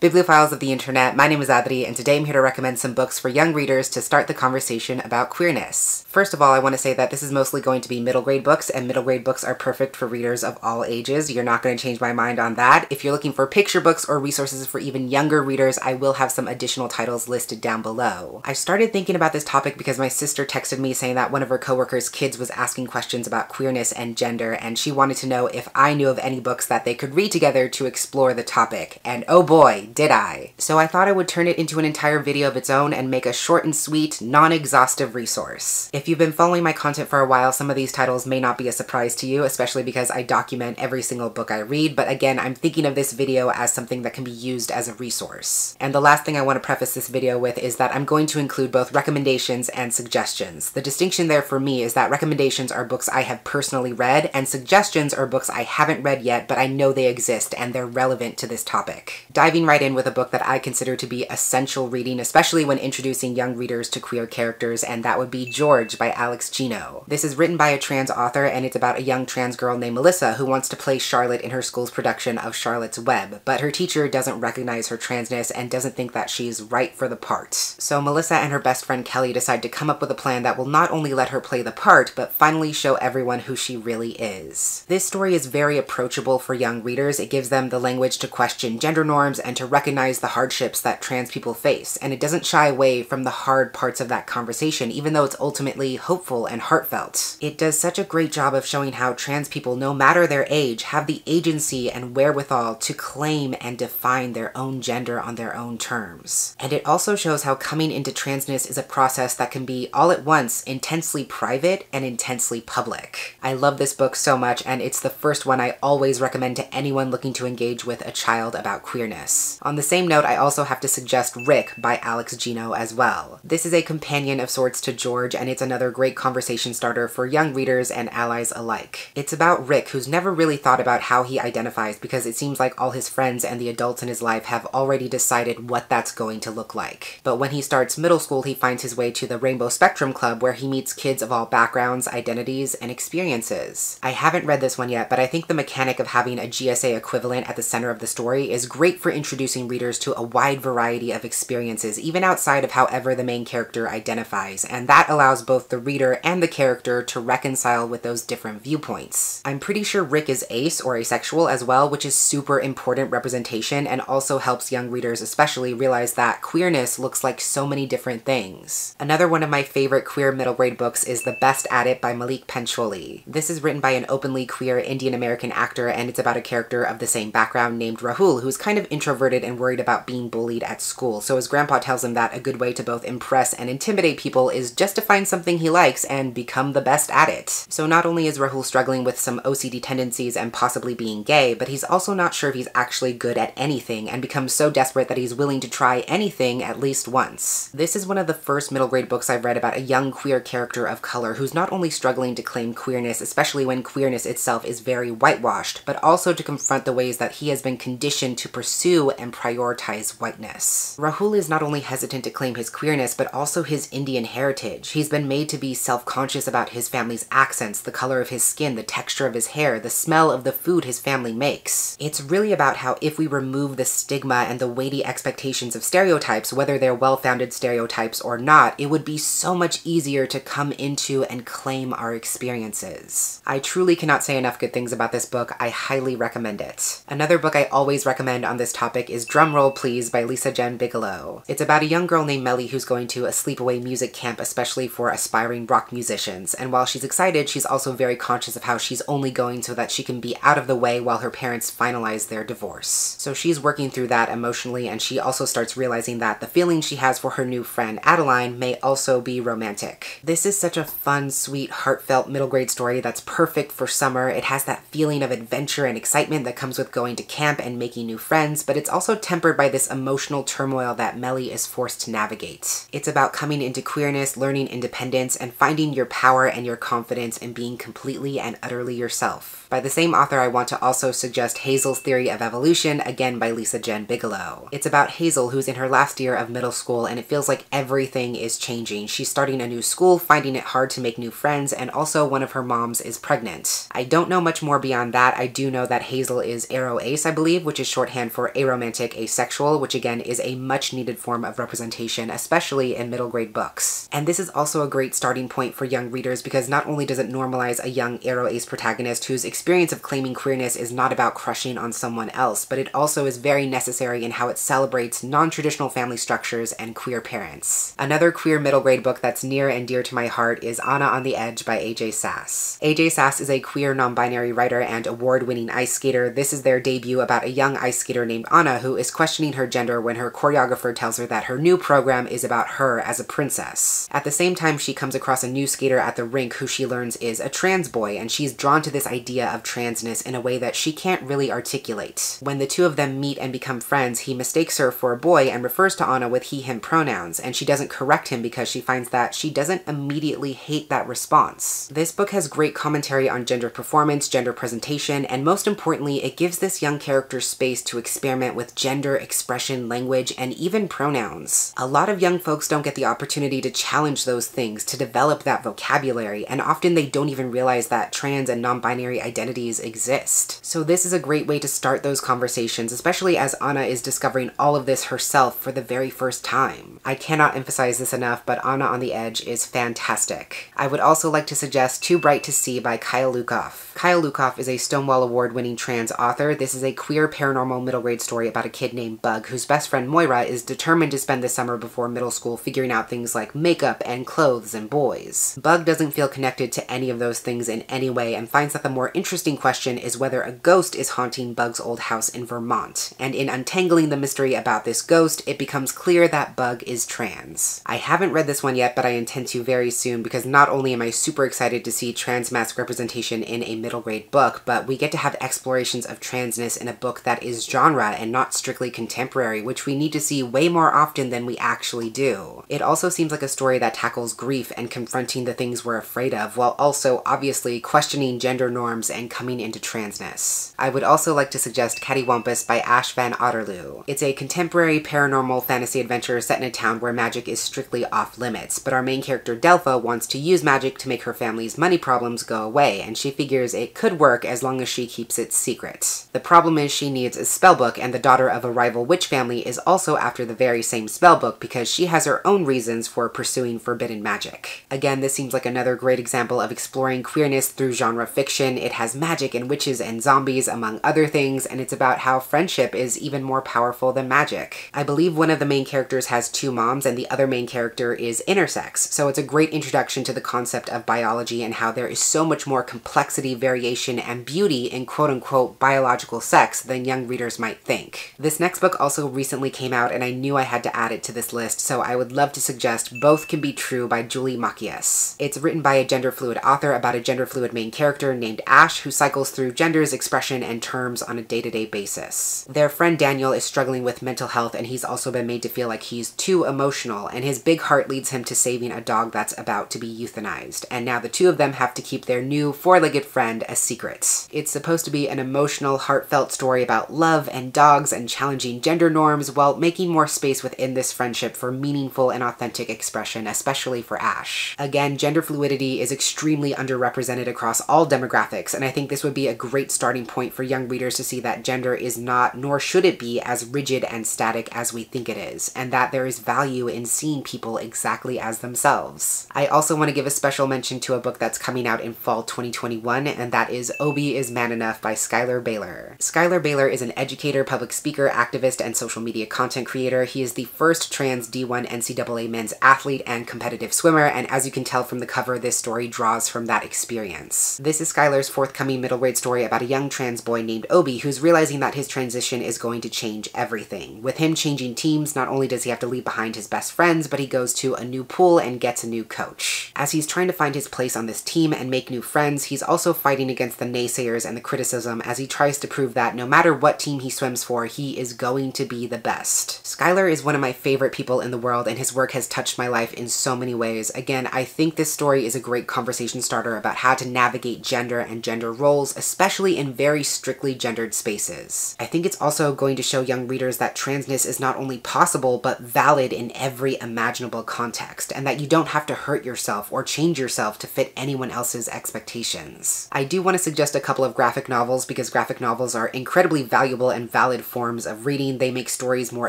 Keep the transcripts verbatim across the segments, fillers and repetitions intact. Bibliophiles of the internet, my name is Adri, and today I'm here to recommend some books for young readers to start the conversation about queerness. First of all, I want to say that this is mostly going to be middle grade books, and middle grade books are perfect for readers of all ages. You're not going to change my mind on that. If you're looking for picture books or resources for even younger readers, I will have some additional titles listed down below. I started thinking about this topic because my sister texted me saying that one of her coworkers' kids was asking questions about queerness and gender, and she wanted to know if I knew of any books that they could read together to explore the topic. And oh boy, did I. So I thought I would turn it into an entire video of its own and make a short and sweet, non-exhaustive resource. If you've been following my content for a while, some of these titles may not be a surprise to you, especially because I document every single book I read, but again, I'm thinking of this video as something that can be used as a resource. And the last thing I want to preface this video with is that I'm going to include both recommendations and suggestions. The distinction there for me is that recommendations are books I have personally read, and suggestions are books I haven't read yet, but I know they exist and they're relevant to this topic. Diving right in with a book that I consider to be essential reading, especially when introducing young readers to queer characters, and that would be George by Alex Gino. This is written by a trans author, and it's about a young trans girl named Melissa who wants to play Charlotte in her school's production of Charlotte's Web, but her teacher doesn't recognize her transness and doesn't think that she's right for the part. So Melissa and her best friend Kelly decide to come up with a plan that will not only let her play the part, but finally show everyone who she really is. This story is very approachable for young readers. It gives them the language to question gender norms and to recognize the hardships that trans people face, and it doesn't shy away from the hard parts of that conversation, even though it's ultimately hopeful and heartfelt. It does such a great job of showing how trans people, no matter their age, have the agency and wherewithal to claim and define their own gender on their own terms. And it also shows how coming into transness is a process that can be all at once intensely private and intensely public. I love this book so much, and it's the first one I always recommend to anyone looking to engage with a child about queerness. On the same note, I also have to suggest Rick by Alex Gino as well. This is a companion of sorts to George, and it's another great conversation starter for young readers and allies alike. It's about Rick, who's never really thought about how he identifies because it seems like all his friends and the adults in his life have already decided what that's going to look like. But when he starts middle school, he finds his way to the Rainbow Spectrum Club, where he meets kids of all backgrounds, identities, and experiences. I haven't read this one yet, but I think the mechanic of having a G S A equivalent at the center of the story is great for introducing readers to a wide variety of experiences, even outside of however the main character identifies, and that allows both the reader and the character to reconcile with those different viewpoints. I'm pretty sure Rick is ace or asexual as well, which is super important representation and also helps young readers especially realize that queerness looks like so many different things. Another one of my favorite queer middle grade books is The Best At It by Maulik Pancholy. This is written by an openly queer Indian American actor, and it's about a character of the same background named Rahul, who's kind of introverted and worried about being bullied at school. So his grandpa tells him that a good way to both impress and intimidate people is just to find something he likes and become the best at it. So not only is Rahul struggling with some O C D tendencies and possibly being gay, but he's also not sure if he's actually good at anything and becomes so desperate that he's willing to try anything at least once. This is one of the first middle grade books I've read about a young queer character of color who's not only struggling to claim queerness, especially when queerness itself is very whitewashed, but also to confront the ways that he has been conditioned to pursue and prioritize whiteness. Rahul is not only hesitant to claim his queerness, but also his Indian heritage. He's been made to be self-conscious about his family's accents, the color of his skin, the texture of his hair, the smell of the food his family makes. It's really about how if we remove the stigma and the weighty expectations of stereotypes, whether they're well-founded stereotypes or not, it would be so much easier to come into and claim our experiences. I truly cannot say enough good things about this book. I highly recommend it. Another book I always recommend on this topic is Drum Roll, Please by Lisa Jenn Bigelow. It's about a young girl named Melly who's going to a sleepaway music camp, especially for aspiring rock musicians, and while she's excited, she's also very conscious of how she's only going so that she can be out of the way while her parents finalize their divorce. So she's working through that emotionally, and she also starts realizing that the feeling she has for her new friend Adeline may also be romantic. This is such a fun, sweet, heartfelt middle grade story that's perfect for summer. It has that feeling of adventure and excitement that comes with going to camp and making new friends, but it's also also tempered by this emotional turmoil that Melly is forced to navigate. It's about coming into queerness, learning independence, and finding your power and your confidence in being completely and utterly yourself. By the same author, I want to also suggest Hazel's Theory of Evolution, again by Lisa Jenn Bigelow. It's about Hazel, who's in her last year of middle school, and it feels like everything is changing. She's starting a new school, finding it hard to make new friends, and also one of her moms is pregnant. I don't know much more beyond that. I do know that Hazel is aroace, I believe, which is shorthand for aromantic romantic, asexual, which again is a much needed form of representation, especially in middle grade books. And this is also a great starting point for young readers because not only does it normalize a young aero-ace protagonist whose experience of claiming queerness is not about crushing on someone else, but it also is very necessary in how it celebrates non-traditional family structures and queer parents. Another queer middle grade book that's near and dear to my heart is Ana on the Edge by A J. Sass. A J. Sass is a queer non-binary writer and award-winning ice skater. This is their debut about a young ice skater named Ana who is questioning her gender when her choreographer tells her that her new program is about her as a princess. At the same time, she comes across a new skater at the rink who she learns is a trans boy, and she's drawn to this idea of transness in a way that she can't really articulate. When the two of them meet and become friends, he mistakes her for a boy and refers to Ana with he/him pronouns, and she doesn't correct him because she finds that she doesn't immediately hate that response. This book has great commentary on gender performance, gender presentation, and most importantly, it gives this young character space to experiment with gender, expression, language, and even pronouns. A lot of young folks don't get the opportunity to challenge those things, to develop that vocabulary, and often they don't even realize that trans and non-binary identities exist. So this is a great way to start those conversations, especially as Ana is discovering all of this herself for the very first time. I cannot emphasize this enough, but Ana on the Edge is fantastic. I would also like to suggest Too Bright to See by Kyle Lukoff. Kyle Lukoff is a Stonewall Award-winning trans author. This is a queer paranormal middle grade story about a kid named Bug whose best friend Moira is determined to spend the summer before middle school figuring out things like makeup and clothes and boys. Bug doesn't feel connected to any of those things in any way and finds that the more interesting question is whether a ghost is haunting Bug's old house in Vermont. And in untangling the mystery about this ghost, it becomes clear that Bug is trans. I haven't read this one yet, but I intend to very soon because not only am I super excited to see trans mask representation in a middle grade book, but we get to have explorations of transness in a book that is genre and not strictly contemporary, which we need to see way more often than we actually do. It also seems like a story that tackles grief and confronting the things we're afraid of, while also obviously questioning gender norms and coming into transness. I would also like to suggest Cattywampus by Ash Van Otterloo. It's a contemporary paranormal fantasy adventure set in a town where magic is strictly off limits, but our main character Delpha wants to use magic to make her family's money problems go away, and she figures it could work as long as she keeps it secret. The problem is she needs a spellbook, and the daughter of a rival witch family is also after the very same spellbook because she has her own reasons for pursuing forbidden magic. Again, this seems like another great example of exploring queerness through genre fiction. It has magic and witches and zombies, among other things, and it's about how friendship is even more powerful than magic. I believe one of the main characters has two moms, and the other main character is intersex, so it's a great introduction to the concept of biology and how there is so much more complexity, variation, and beauty in quote-unquote biological sex than young readers might think. This next book also recently came out, and I knew I had to add it to this list, so I would love to suggest Both Can Be True by Jules Machias. It's written by a gender-fluid author about a gender-fluid main character named Ash who cycles through genders, expression, and terms on a day-to-day basis. Their friend Daniel is struggling with mental health, and he's also been made to feel like he's too emotional, and his big heart leads him to saving a dog that's about to be euthanized, and now the two of them have to keep their new four-legged friend a secret. It's supposed to be an emotional, heartfelt story about love and dogs and challenging gender norms while making more space within this friendship for meaningful and authentic expression, especially for Ash. Again, gender fluidity is extremely underrepresented across all demographics, and I think this would be a great starting point for young readers to see that gender is not, nor should it be, as rigid and static as we think it is, and that there is value in seeing people exactly as themselves. I also want to give a special mention to a book that's coming out in fall twenty twenty-one, and that is Obie is Man Enough by Schuyler Bailar. Schuyler Bailar is an educator, public speaker, activist, and social media content creator. He is the first trans D one N C double A men's athlete and competitive swimmer, and as you can tell from the cover, this story draws from that experience. This is Schuyler's forthcoming middle grade story about a young trans boy named Obie who's realizing that his transition is going to change everything. With him changing teams, not only does he have to leave behind his best friends, but he goes to a new pool and gets a new coach. As he's trying to find his place on this team and make new friends, he's also fighting against the naysayers and the criticism as he tries to prove that no matter what team he swims for, he is going to be the best. Schuyler is one of my favorite people in the world, and his work has touched my life in so many ways. Again, I think this story is a great conversation starter about how to navigate gender and gender roles, especially in very strictly gendered spaces. I think it's also going to show young readers that transness is not only possible, but valid in every imaginable context, and that you don't have to hurt yourself or change yourself to fit anyone else's expectations. I do want to suggest a couple of graphic novels because graphic novels are incredibly valuable and valid forms forms of reading. They make stories more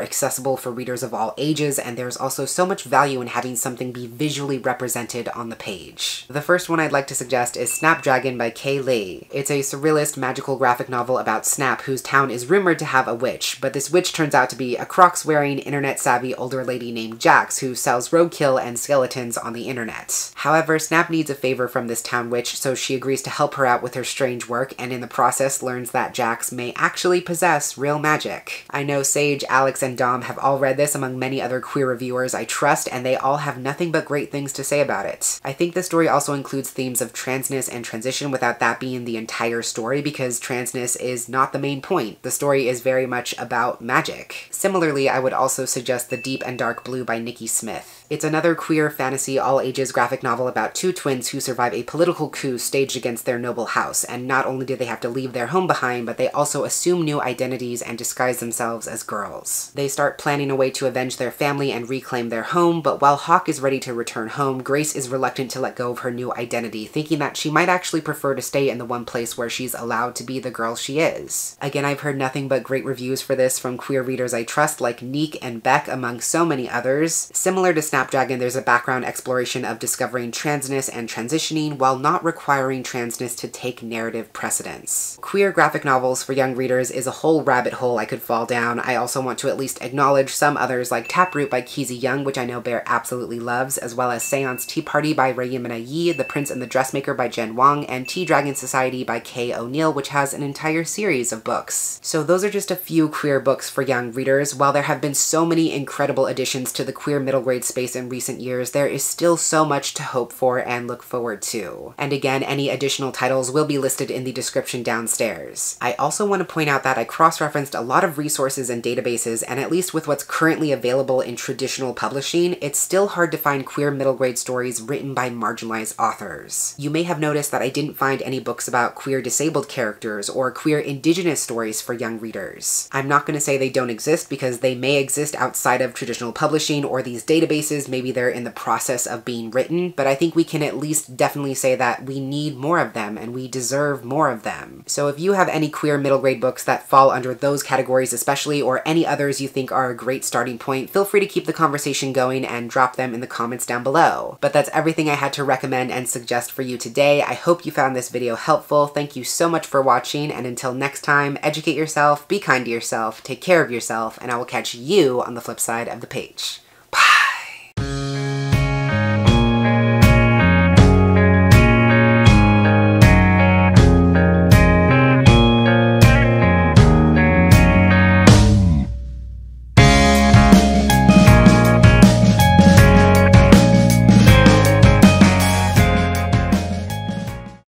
accessible for readers of all ages, and there's also so much value in having something be visually represented on the page. The first one I'd like to suggest is Snapdragon by Kay Lee. It's a surrealist magical graphic novel about Snap, whose town is rumored to have a witch, but this witch turns out to be a Crocs-wearing, internet-savvy older lady named Jax, who sells roadkill and skeletons on the internet. However, Snap needs a favor from this town witch, so she agrees to help her out with her strange work, and in the process learns that Jax may actually possess real magic. I know Sage, Alex, and Dom have all read this, among many other queer reviewers I trust, and they all have nothing but great things to say about it. I think the story also includes themes of transness and transition without that being the entire story, because transness is not the main point. The story is very much about magic. Similarly, I would also suggest The Deep and Dark Blue by Nikki Smith. It's another queer fantasy all-ages graphic novel about two twins who survive a political coup staged against their noble house, and not only do they have to leave their home behind, but they also assume new identities and disguise themselves as girls. They start planning a way to avenge their family and reclaim their home, but while Hawk is ready to return home, Grace is reluctant to let go of her new identity, thinking that she might actually prefer to stay in the one place where she's allowed to be the girl she is. Again, I've heard nothing but great reviews for this from queer readers I trust, like Neek and Beck, among so many others. Similar to Snapdragon, there's a background exploration of discovering transness and transitioning, while not requiring transness to take narrative precedence. Queer graphic novels for young readers is a whole rabbit hole I could fall down. I also want to at least acknowledge some others, like Taproot by Keezy Young, which I know Bear absolutely loves, as well as Séance Tea Party by Reimena Yee, The Prince and the Dressmaker by Jen Wang, and Tea Dragon Society by Kay O'Niell, which has an entire series of books. So those are just a few queer books for young readers. While there have been so many incredible additions to the queer middle grade space in recent years, there is still so much to hope for and look forward to. And again, any additional titles will be listed in the description downstairs. I also want to point out that I cross-referenced a lot of resources and databases, and at least with what's currently available in traditional publishing, it's still hard to find queer middle grade stories written by marginalized authors. You may have noticed that I didn't find any books about queer disabled characters or queer indigenous stories for young readers. I'm not going to say they don't exist, because they may exist outside of traditional publishing or these databases. Maybe they're in the process of being written, but I think we can at least definitely say that we need more of them and we deserve more of them. So if you have any queer middle grade books that fall under those categories especially, or any others you think are a great starting point, feel free to keep the conversation going and drop them in the comments down below. But that's everything I had to recommend and suggest for you today. I hope you found this video helpful. Thank you so much for watching, and until next time, educate yourself, be kind to yourself, take care of yourself, and I will catch you on the flip side of the page.